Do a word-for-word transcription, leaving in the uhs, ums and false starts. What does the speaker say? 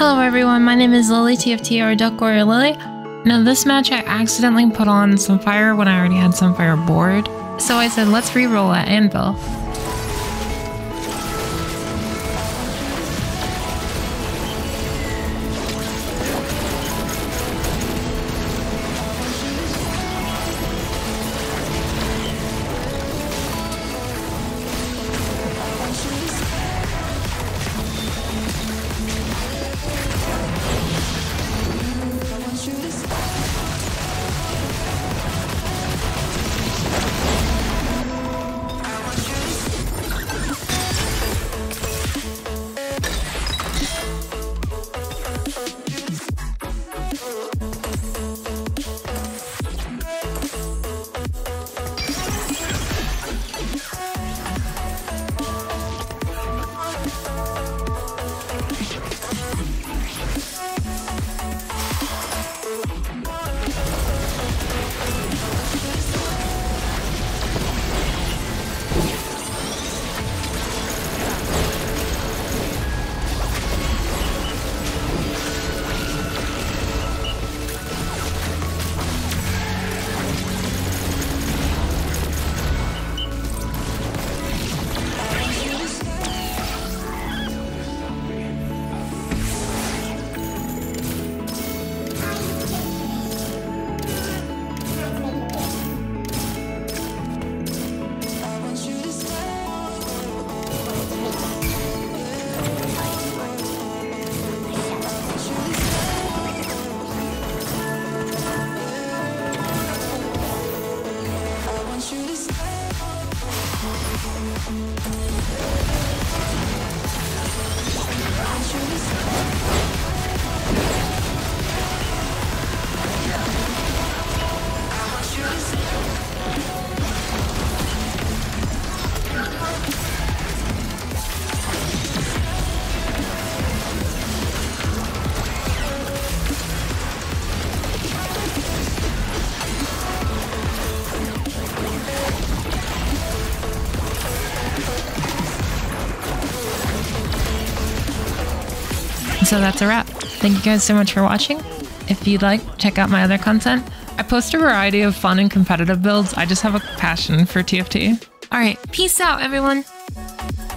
Hello everyone, my name is Lily, T F T or Duck Warrior Lily. Now this match I accidentally put on Sunfire when I already had Sunfire board, so I said let's reroll at Anvil. So that's a wrap. Thank you guys so much for watching. If you'd like, check out my other content. I post a variety of fun and competitive builds. I just have a passion for T F T. All right, peace out everyone.